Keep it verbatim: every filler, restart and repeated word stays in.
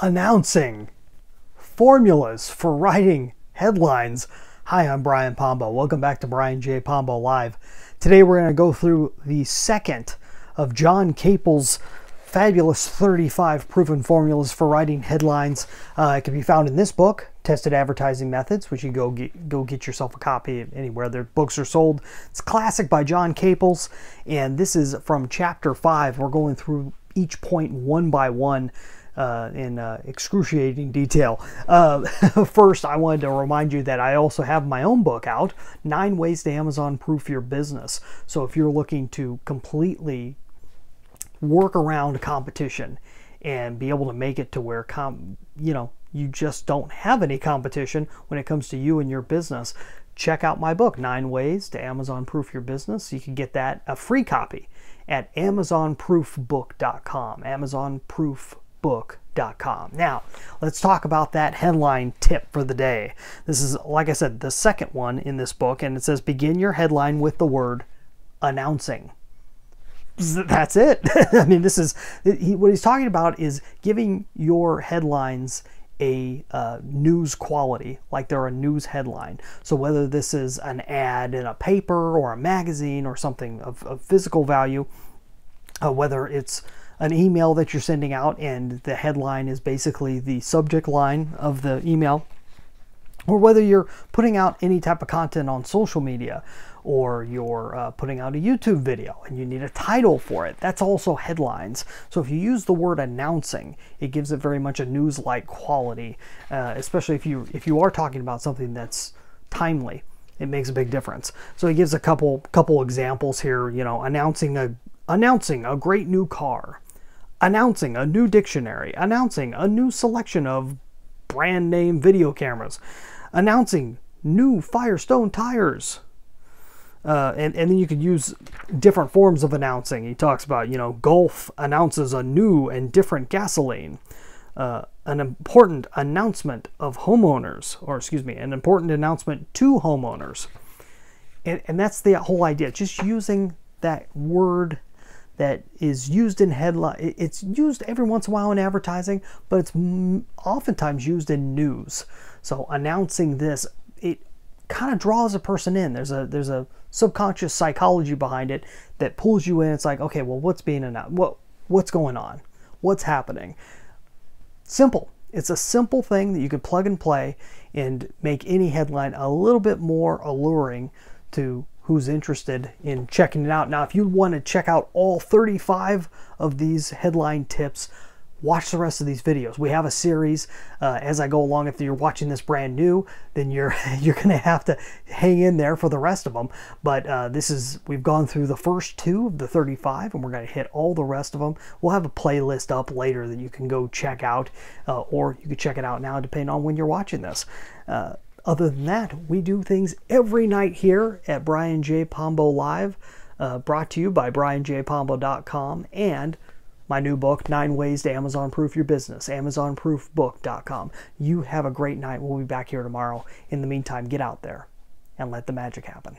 announcing, formulas for writing headlines. Hi, I'm Brian Pombo. Welcome back to Brian J. Pombo Live. Today we're going to go through the second of John Caples' fabulous thirty-five proven formulas for writing headlines. Uh, it can be found in this book, Tested Advertising Methods, which you go get, go get yourself a copy of anywhere their books are sold. It's a classic by John Caples, and this is from chapter five. We're going through each point one by one. Uh, in uh, excruciating detail. Uh, first, I wanted to remind you that I also have my own book out, Nine Ways to Amazon Proof Your Business. So if you're looking to completely work around competition and be able to make it to where, com you know, you just don't have any competition when it comes to you and your business, check out my book, Nine Ways to Amazon Proof Your Business. You can get that, a free copy, at amazon proof book dot com, amazon proof book dot com. Now, let's talk about that headline tip for the day. This is, like I said, the second one in this book, and it says, begin your headline with the word announcing. That's it. I mean, this is, he, what he's talking about is giving your headlines a uh, news quality, like they're a news headline. So whether this is an ad in a paper or a magazine or something of, of physical value, uh, whether it's an email that you're sending out and the headline is basically the subject line of the email, or whether you're putting out any type of content on social media, or you're uh, putting out a YouTube video and you need a title for it, that's also headlines. So if you use the word announcing, it gives it very much a news-like quality, uh, especially if you if you are talking about something that's timely. It makes a big difference. So he gives a couple couple examples here. You know, announcing a announcing a great new car, announcing a new dictionary, announcing a new selection of brand name video cameras, announcing new Firestone tires. Uh, and, and then you could use different forms of announcing. He talks about, you know, Gulf announces a new and different gasoline, uh, an important announcement of homeowners, or excuse me, an important announcement to homeowners. And, and that's the whole idea, just using that word that is used in headline. It's used every once in a while in advertising, but it's oftentimes used in news. So announcing this, it kind of draws a person in. There's a there's a subconscious psychology behind it that pulls you in. It's like, okay, well, what's being announced? What what's going on? What's happening? Simple. It's a simple thing that you can plug and play and make any headline a little bit more alluring to who's interested in checking it out. Now, if you want to check out all thirty-five of these headline tips, watch the rest of these videos. We have a series uh, as I go along. If you're watching this brand new, then you're you're going to have to hang in there for the rest of them. But uh, this is, we've gone through the first two of the thirty-five, and we're going to hit all the rest of them. We'll have a playlist up later that you can go check out, uh, or you can check it out now, depending on when you're watching this. Uh, Other than that, we do things every night here at Brian J. Pombo Live, uh, brought to you by Brian J Pombo dot com and my new book, Nine Ways to Amazon Proof Your Business, Amazon Proof Book dot com. You have a great night. We'll be back here tomorrow. In the meantime, get out there and let the magic happen.